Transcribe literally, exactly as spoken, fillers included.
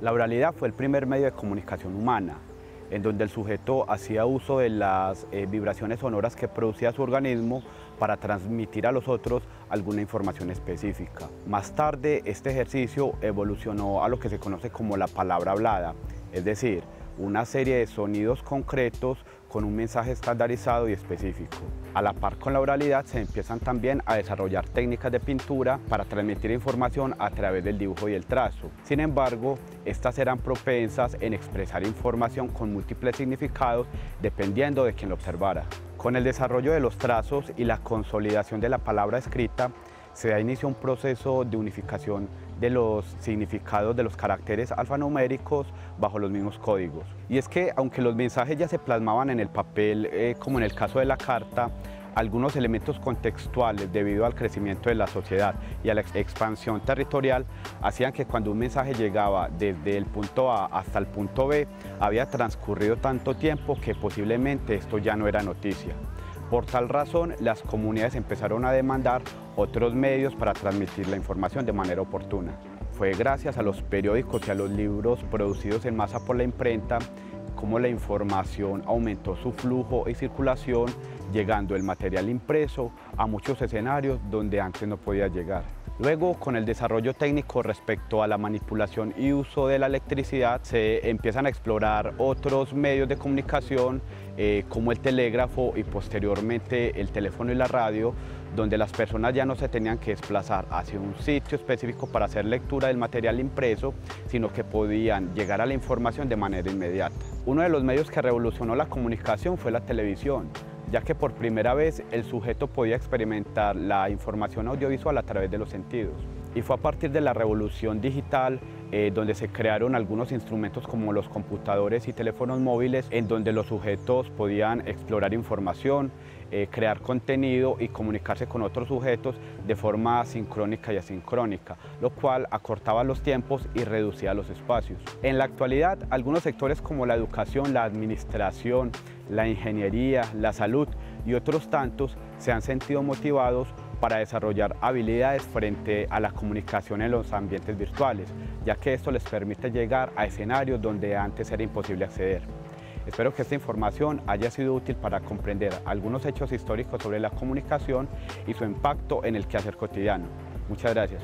La oralidad fue el primer medio de comunicación humana, en donde el sujeto hacía uso de las eh, vibraciones sonoras que producía su organismo para transmitir a los otros alguna información específica. Más tarde, este ejercicio evolucionó a lo que se conoce como la palabra hablada, es decir, una serie de sonidos concretos con un mensaje estandarizado y específico. A la par con la oralidad se empiezan también a desarrollar técnicas de pintura para transmitir información a través del dibujo y el trazo. Sin embargo, estas eran propensas en expresar información con múltiples significados dependiendo de quien lo observara. Con el desarrollo de los trazos y la consolidación de la palabra escrita, se da inicio a un proceso de unificación de los significados de los caracteres alfanuméricos bajo los mismos códigos. Y es que, aunque los mensajes ya se plasmaban en el papel, eh, como en el caso de la carta, algunos elementos contextuales, debido al crecimiento de la sociedad y a la expansión territorial, hacían que cuando un mensaje llegaba desde el punto A hasta el punto be, había transcurrido tanto tiempo que posiblemente esto ya no era noticia. Por tal razón, las comunidades empezaron a demandar otros medios para transmitir la información de manera oportuna. Fue gracias a los periódicos y a los libros producidos en masa por la imprenta como la información aumentó su flujo y circulación, llegando el material impreso a muchos escenarios donde antes no podía llegar. Luego, con el desarrollo técnico respecto a la manipulación y uso de la electricidad, se empiezan a explorar otros medios de comunicación eh, como el telégrafo y posteriormente el teléfono y la radio, donde las personas ya no se tenían que desplazar hacia un sitio específico para hacer lectura del material impreso, sino que podían llegar a la información de manera inmediata. Uno de los medios que revolucionó la comunicación fue la televisión, ya que por primera vez el sujeto podía experimentar la información audiovisual a través de los sentidos. Y fue a partir de la revolución digital eh, donde se crearon algunos instrumentos como los computadores y teléfonos móviles, en donde los sujetos podían explorar información, eh, crear contenido y comunicarse con otros sujetos de forma sincrónica y asincrónica, lo cual acortaba los tiempos y reducía los espacios. En la actualidad, algunos sectores como la educación, la administración, la ingeniería, la salud y otros tantos se han sentido motivados para desarrollar habilidades frente a la comunicación en los ambientes virtuales, ya que esto les permite llegar a escenarios donde antes era imposible acceder. Espero que esta información haya sido útil para comprender algunos hechos históricos sobre la comunicación y su impacto en el quehacer cotidiano. Muchas gracias.